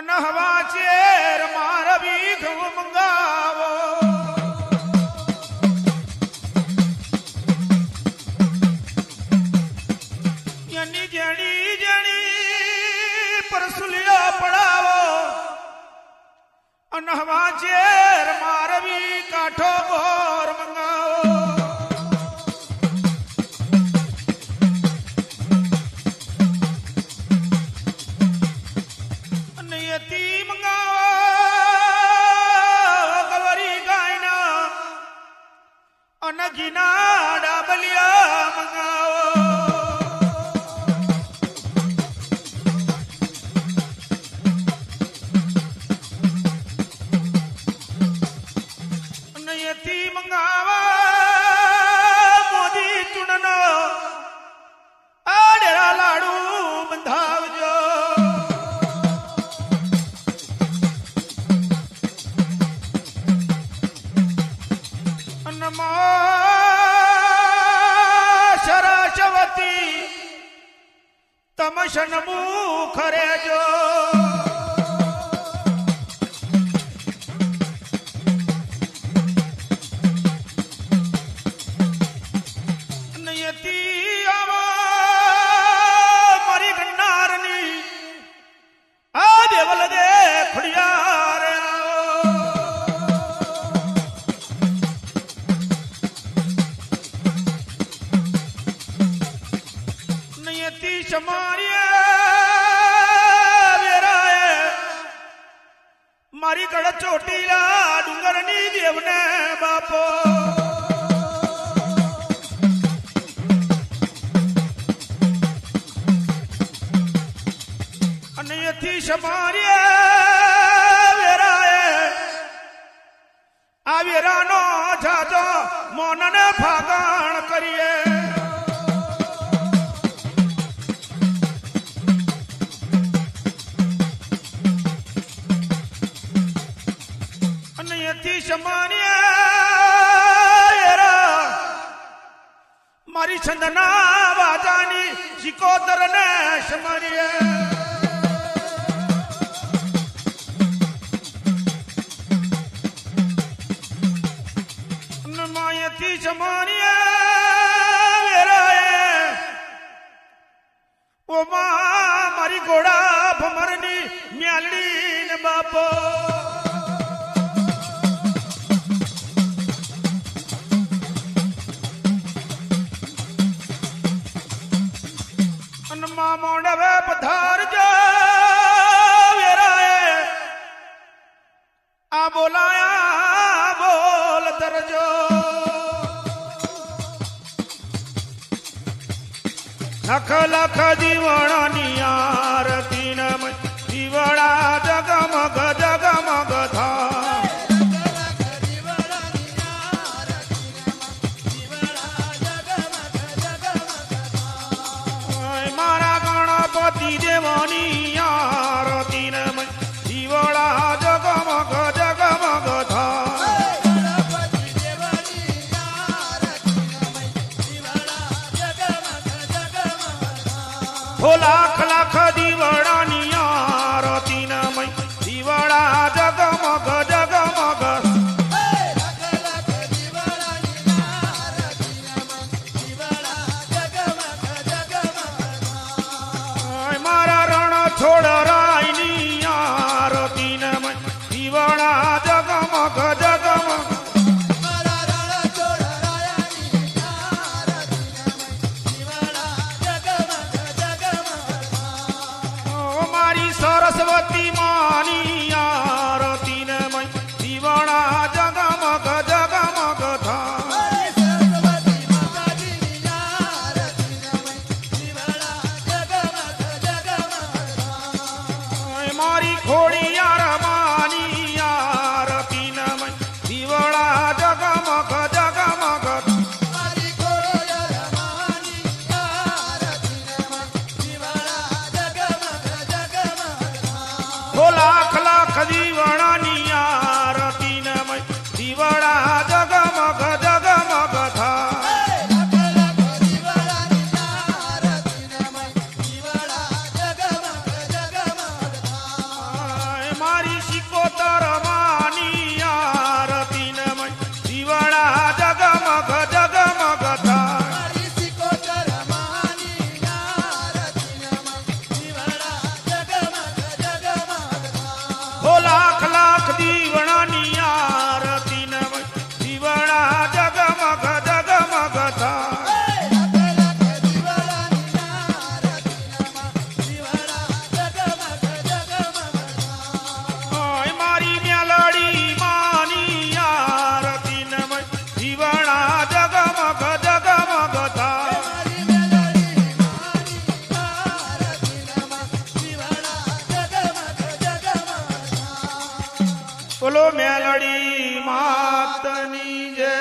નહવા chair માર ભીખ મંગાવો યની જણી જણી પરસુલિયા પડાવો અનહવા chair માર ભી કાઠો ગોર મંગાવો ગીનાડા બલિયા મંગાવો નયતી મંગાવા મોદી ચૂનનો આડેરા લાડુ બંધાવજો અનમા શનમુખ રેજો નયતી આવા મારી ગન્નારની આ દેવલ દે ખુડિયા રે આવો નયતી ચમારી મારી કડ ચોટીલા ડુંગરની દેવને બાપો અને એથી સમારે વેરાએ આ વેરાનો જાજો મોનને ફાગણ કરીએ મારી છંદના વાજાની શિકોતર ને સમારીએ માયથી સમારીએ ઓ મા મારી ઘોડા ભમરની મ્યાલડી ને બાપો મોડવે પધારજો વેરાએ આ બોલાયા બોલ ધરજો લખ લખ જીવણની આરતી નમ જીવડા જગમગ જગમગ થા લાખ લાખ દીવડાની આરતી નમય દીવડા જગમગ જગમગ મારા રણ છોડ રાયની આરતી નમય દીવડા જગમગ જગમગ સરસ્વતી માની આરતી નમય દીવડા જગમગ જગમગ થા મારી ખોડી યાર માની આરતી નમય દીવડા જગમગ જગમગ લાખ લાખ દીવડાની આરતી નમય દીવડા જગમગ જગમગ થા મેલડી માતની જય.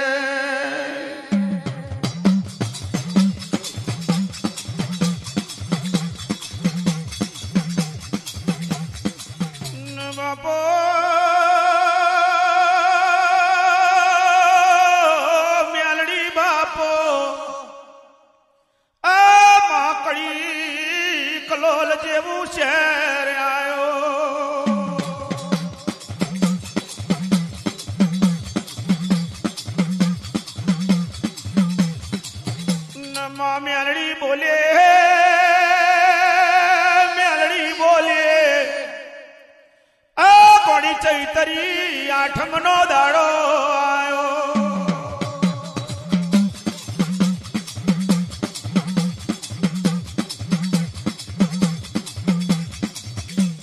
ચૈતરી આઠમ નો દાડો આયો,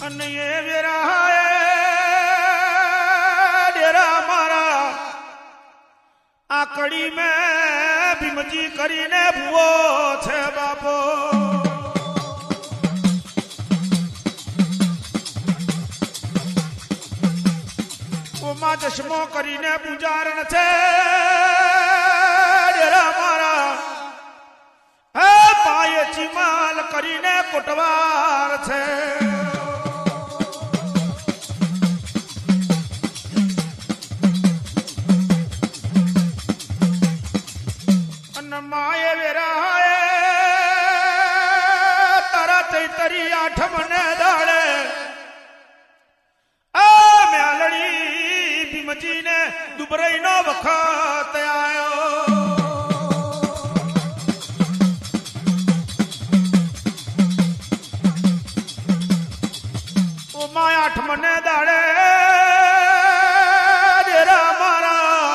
અને એ વેરા ડેરા મારા આકડી મેં ભીમજી કરીને ભૂવો છે બાપો. ચશ્મો કરીને પૂજારણ છે પાય ચીમાલ કરીને કોટવાર છે, અને માએ વેરાય તારા ચૈતરી આઠમ ને દાડે ભીમજીને દુબરાઈ નો વખત આયો, ઓ માય આઠમને દાડે જરા મારા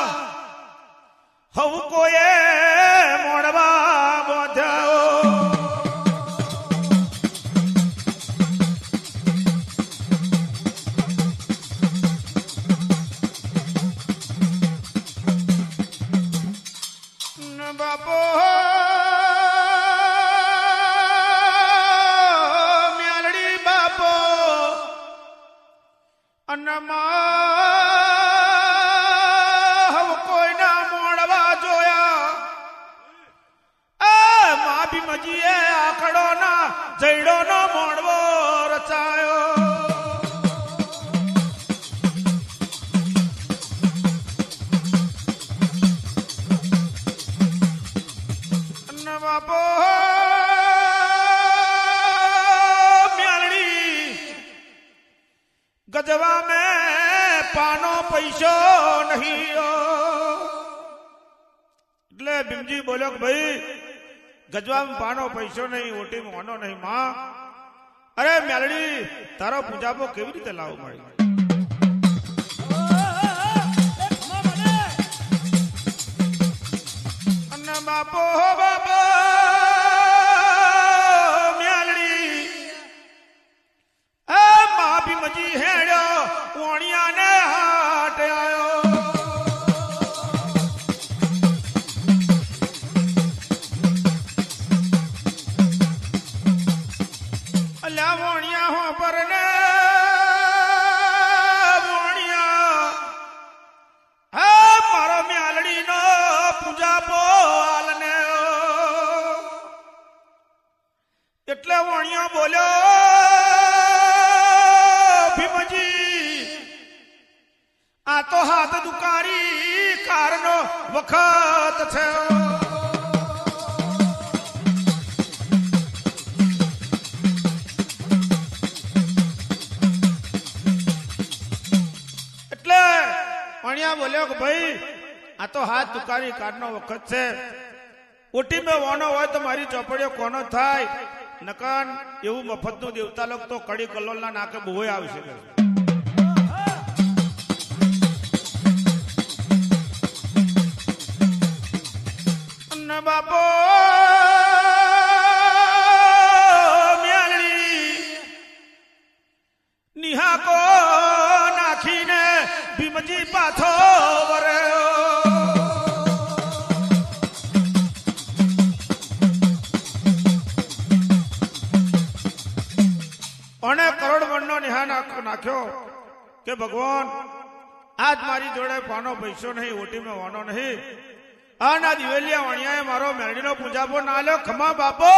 હવ કોએ મોડવા બોધાઓ, ગજવા મેં પાનો પૈસો નહીં. એટલે ભીમજી બોલ્યો કે ભાઈ ગજવામાં પાનો પૈસો નહીં, ઓટી મોનો નહીં માં. અરે મેલડી તારો પૂજાપો કેવી રીતે લાવો મારી? અને બાપો હો બાપા ભીમજી હેડ્યો કોણિયાને હાટ આયો, અલ્યા વોણિયા હો પર ને વોણિયા હા મારો મ્યાલડી નો પૂજા બોલ ને. એટલે વોણિયા બોલ્યો આ તો હાથ દુકારી કારનો વખત છે, એટલે અણિયા બોલ્યો કે ભાઈ આ તો હાથ દુકારી કારનો વખત છે, ઓટી મેં વોનો હોય તો મારી ચોપડીઓ કોનો થાય, નકર એવું મફતનું દેવતા લોક તો કડી કલોલના નાકે બોય આવી શકે. બાપો મ્યાલડી નિહાકો નાખીને ભીમજી પાછો વર્યો, અને કરોડવણનો નિહા નાખ્યો કે ભગવાન आज मारी जोड़े पानो पैसो नहीं, ओटी में वानो नहीं, आना दिवेलिया वणिया मारो मेरडी नो पूजाबो ना लो खमा बापो।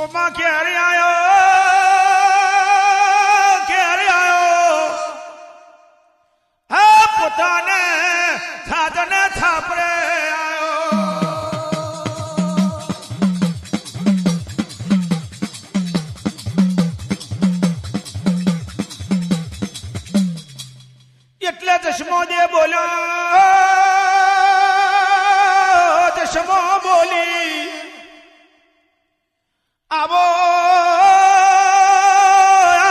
ओमा के हरे आयो, के हरे आयो, हा पोताने साधने छापरे आयो। चश्मो दे बोला चश्मो बोली आवो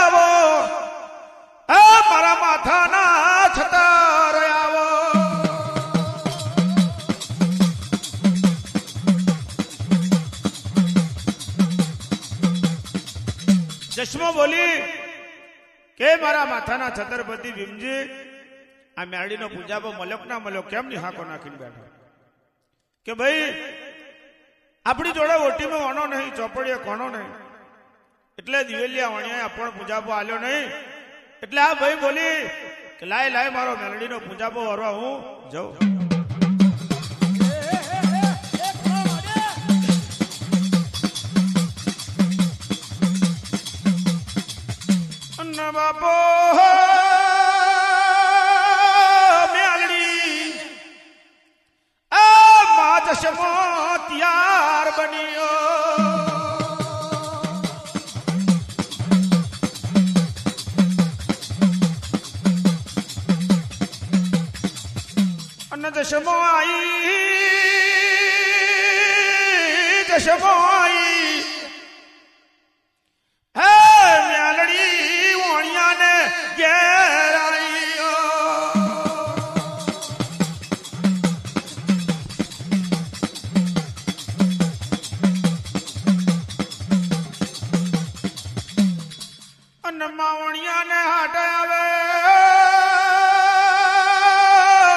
आवो ए मारा माथा ना छता रे आवो। चश्मो बोली के मारा माथा ना छतरपति भीमजी आ मेरडी नो पूजाबो मलक ना मलक केम निहाको नाखी बैठो के भाई अपनी जोड़े ओटी में वनो नहीं, चौपड़िया कोनो नहीं, एटले दिवेलिया वणिया आपण पूजाबो आलो नहीं। एटले आ भाई बोली के लाए लाए मारो मेरडी नो पूजाबो हरवा हूं जाऊ। अन्न बापो चश्मो तैयार बनियो, अन्न चश्मो आई है म्यालड़ी वणिया ने घेर आई। मावणिया ने हटावे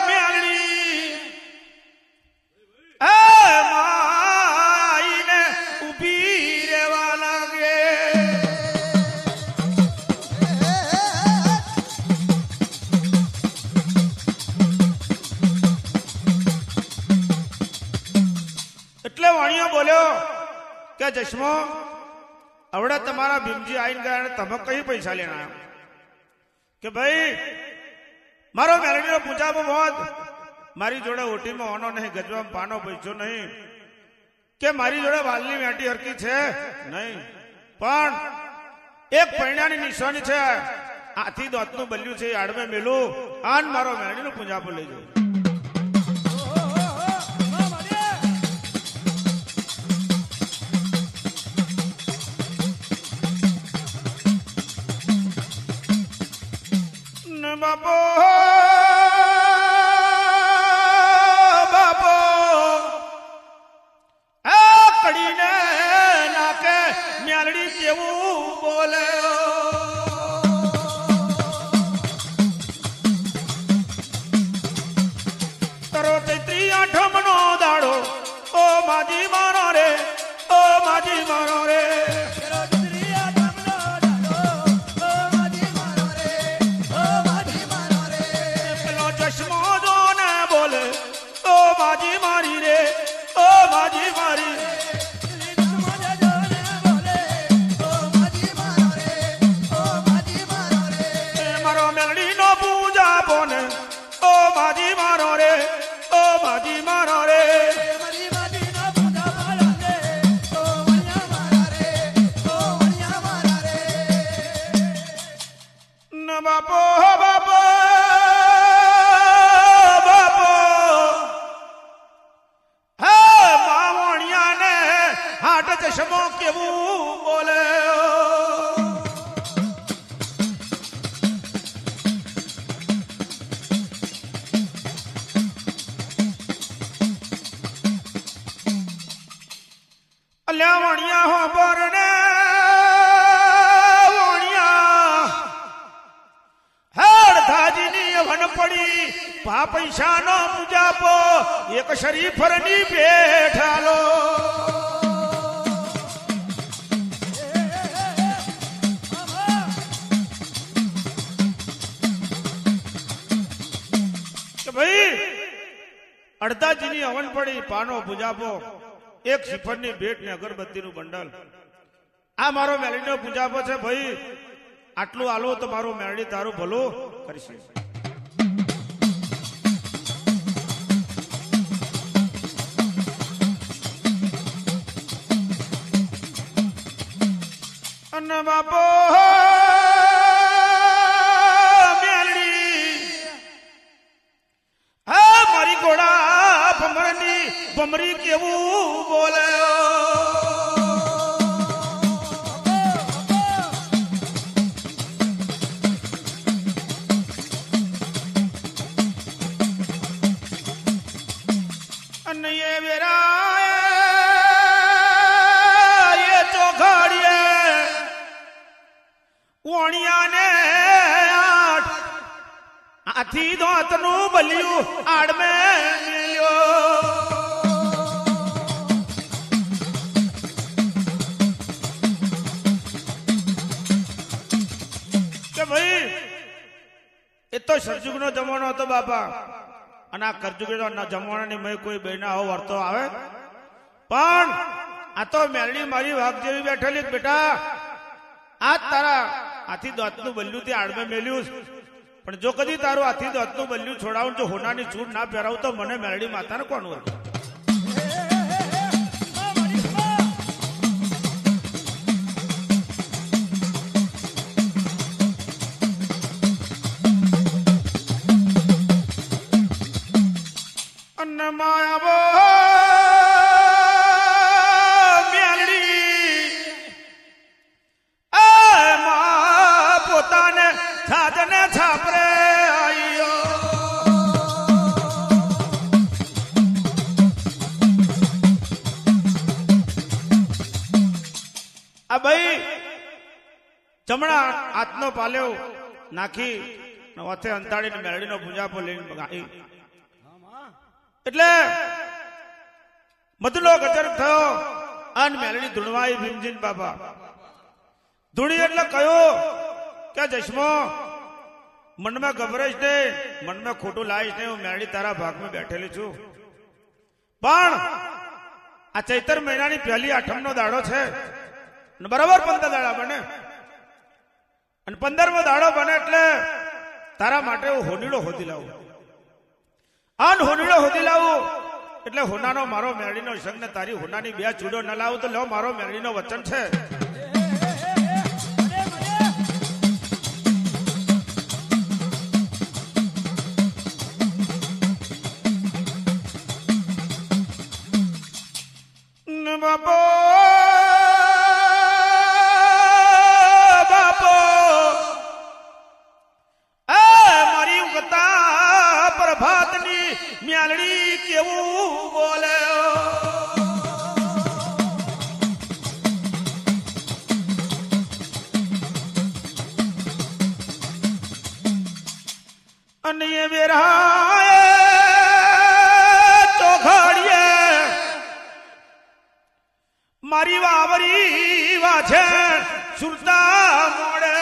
म्यालड़ी ए माई ने उभी रेवा लागे। એટલે વાણિયો બોલ્યો કે જશમો अवड़ा तुम्हारा भीमजी आईन गया तब कई पैसा लेना आया कि भाई मारो मेलडी नो पूजाबो बहुत, मारी जोड़े ओटी में ओनो नहीं, गजवा में पानो पैसो नहीं, के मारी जोड़े वालनी मेटी हरकी छे नहीं, पण एक पैणानी निशानी छे, आथी दोतनु बल्यू छे आड़वे मेलू आन मारो मेलडी नो पूजाबो ले जो। बाबो बाबो ए कड़ी ने नाके म्यालड़ी केवू बोले तरो तैत्री आठो मनो दाड़ो ओ माजी मारो रे, ओ माजी मारो रे। चश्मो केवू बोले अल्या वणिया हो बरने वणिया हर धाजिनी वन पड़ी पा पैसा नो पूजाबो एक शरीफरनी बैठालो। अड़ताजीनी हवन पड़ी, पानो भुजाबो, एक शिफड़नी भेट ने अगरबत्ती नु बंडल। आ मारो मेलडीनो भुजाबो छे भाई, आटलू आलो तो मारो मेलडी तारू भलो करशे। अन्न बापो बमरी केवू बोले अन्ये वेरा ये तो घड़िए वणिया ने हाथी दांतनु बलियो आड़ में मिलियो तो सरजुगनो जमानो तो बापा अना करजुगनो ना जमानानी मय कोई बेना हो वर्तो आवे पण आ तो मेलणी मारी वाघ जेवी बैठेली बेटा आज तारा हाथी दांतनु बल्लू ते आड़मे मेल्यू पण जो कदी तारो हाथी दांतनु बल्लू छोड़ाऊं जो होनानी चूड़ ना पहराऊ तो मने मेलणी माता ने कोण वर्तो माया वो मेलडी ए मां पोताने छाजने छापरे आईयो आ भाई जमणा हाथनो पालेव नाखी वाथे अंताड़ी ने मेलडी नो भुंजापो लेने भगाई એટલે મધલો ગજરક થયો અને મેલડી ધૂણવાઈ ભીમજીન બાપા ધૂણી એટલે કયો કે જશમો મનમાં ગભરાઈશ ને મનમાં ખોટું લાવીશ ને હું મેલડી તારા ભાગમાં બેઠેલી છું પણ આ ચૈતર મહિનાની પહેલી આઠમનો દાડો છે બરાબર 15 દાડા બને અને 15મો દાડો બને એટલે તારા માટે હું હોડીડો હોતી લાવું आन होनीडो होती लावू એટલે હોનાનો મારો મેળડીનો સંગ ને તારી હોનાની બે ચૂડો ન લાવ તો લ્યો મારો મેળડીનો વચન છે ને બાપો બાપો એ મારી ઉગતા પ્રભાતની म्यालड़ी केवू बोले अन्य वेरा तो घड़िए मारी वावरी वाछे सुरता मोड़े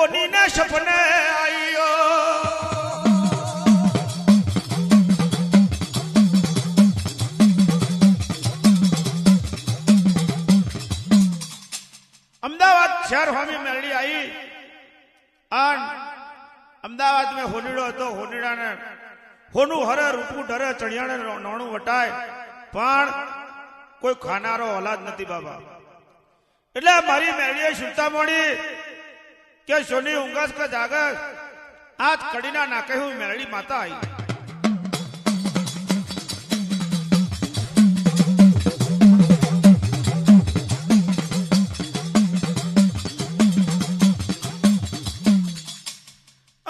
होनी ने सपने आईयो अमदावाद शहर होमी मेलडी आई और अमदावाद में होनीडो तो होनीडा ने होनू हरे रूपू डरे चढ़िया ने नोणू वटाय पण कोई खानारो औलाद नथी बाबा एटले मारी मेलडीए सुता मोडी के सोनी उंगस का जागर आज कड़ीना ना कहूं मेलडी माता आई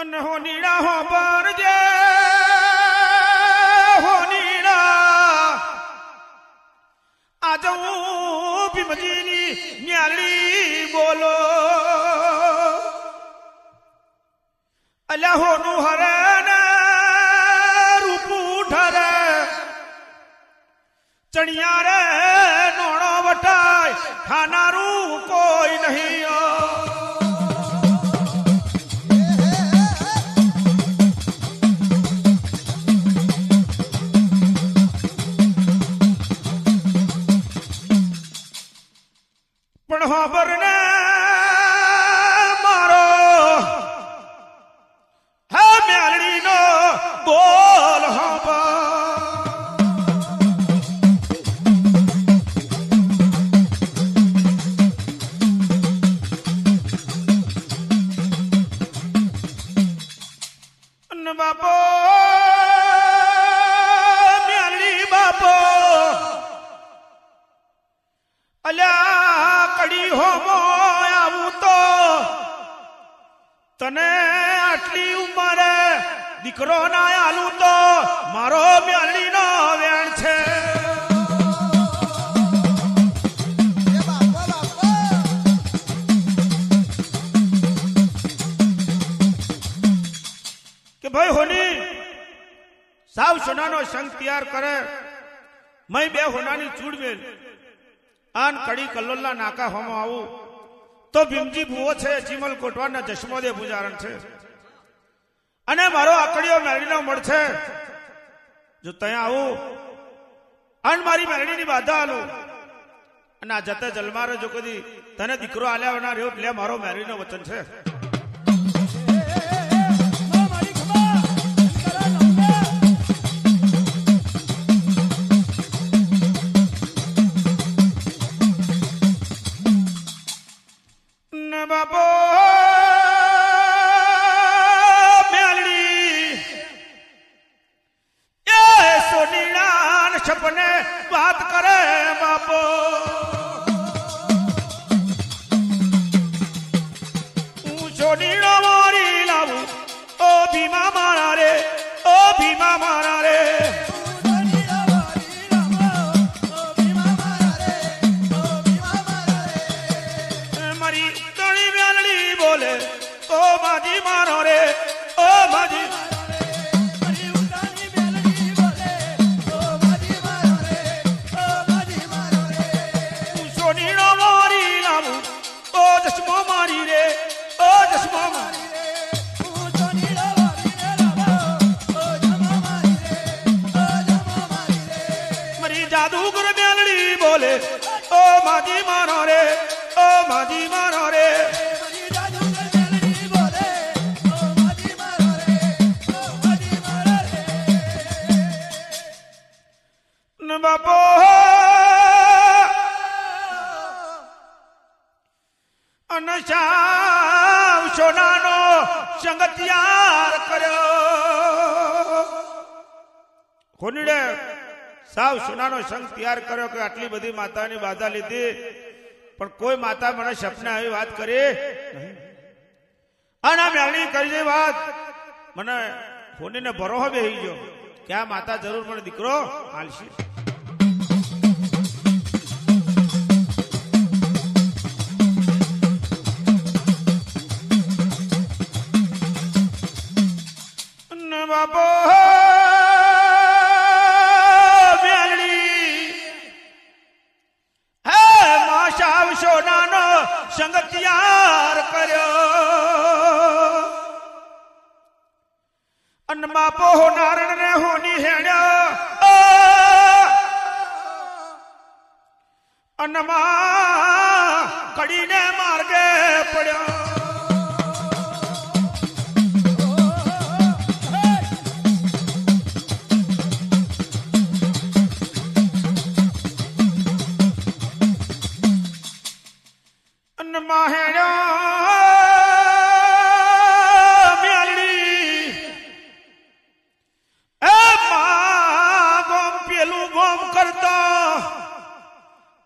अन्न हो नीड़ा हो पर जे हो नीड़ा आज हूं भी मजीनी होनु हरे रूपू ठरे चणिया रे नोणो बटाई खाना रू कोई नहीं हो। पर ने मारो है म्यालड़ी नो बोल हाँ बापो म्यालड़ी बापो अल्या कड़ी हो आऊं तो तने आटली उम्र दीकरो ना आलू तो मारो म्याली नो वेण छे। के भाई होनी साव सोना नो संग तैयार करे मई बे होना नी चूड़ मेल आन कड़ी कल्लोला नाका होमो आवू तो भीमजी भूवो छे चीमल कोटवान ना जशमोदे पुजारण छे अने मारो आकड़ियो मेलडीनो मड़ छे जो तया आवू अन मारी मेलडीनी बाधा आलू अने आ जते जलमारे जो कदी तने दीकरो आल्या वना रह्यो ले मारो मेलडीनो वचन छे। बाबो म्यालड़ी ये सोनीना छपने बात करे बाबो सोनीना मोरी लाबू ओ भीमा मारा रे સંગ તૈયાર કર્યો કે આટલી બધી માતાની બાધા લીધી પણ કોઈ માતા મને સપના આવી વાત કરી અને મેળણી કરી જે વાત મને ફોનીને ભરોહો બેહી ગયો કે આ માતા જરૂર મને દીકરો હાલશે। બાપો संग तैयार करो अन्मा पो नारण ने होनी हेण अन्मा कड़ी ने मार्गे पड़ो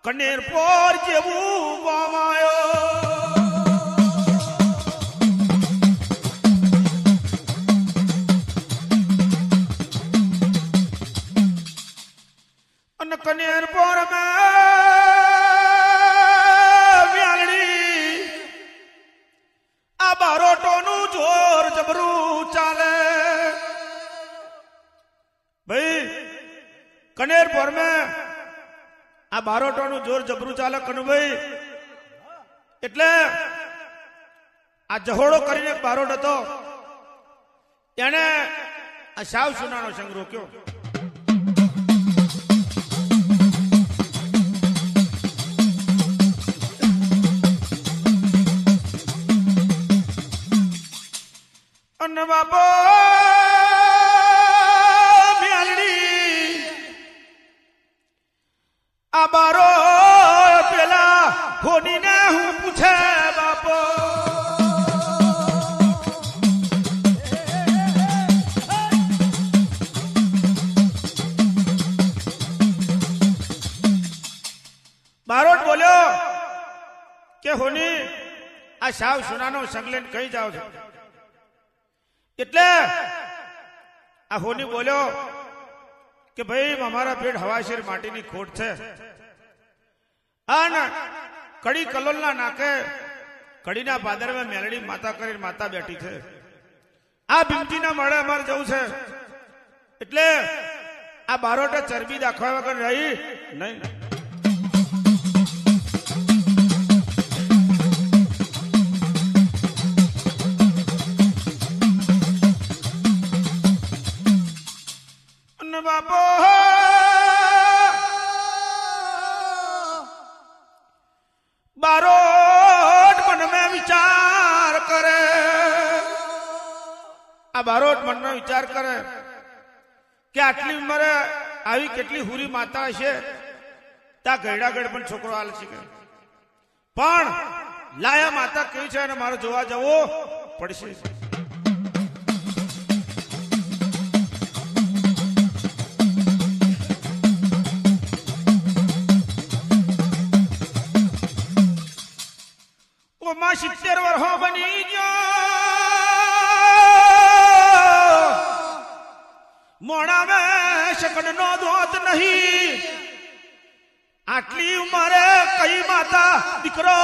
कनेर पोर जेबू वामायो अन कनेर पोर में म्यालड़ी आ बारोटो नु जोर जबरू कनेरपुर में आ बारोटोनु जोर जबरू चाले कनुभाई एटले आ जहोड़ो करीने एक बारोट हतो एने आ साव सुनानो संग रोक्यो। बाबो मियालडी आ बारो पेला होनी ने हूं पूछे बाबो बारोट बोलो के होनी आ साव सुनानो संगलेन कही जाओ जाओ એટલે આ હોની બોલ્યો કે ભાઈ અમારા પેટ હવાશેર માટીની ખોટ છે અને કડી કલોલના નાકે કડીના પાદરમાં મેલડી માતા કરીને માતા બેઠી છે આ ભીમતીના મળે અમારે જવું છે એટલે આ બારોટે ચરબી દાખવા વગર રહી નહીં। बाबो बारोट मन में विचार करे आ बारोट मन में विचार करे कि आटली उम्र आई केटली हुरी माता हे ता गैडा गड़पन छोकरो आल छे पण लाया माता कई छे ने मारो जोवा जवो पड़शे। सित्तेर वर्षो बनी गयो मोड़ा में शकड़ नो दोत नहीं आटली उम्र कई माता दीकरो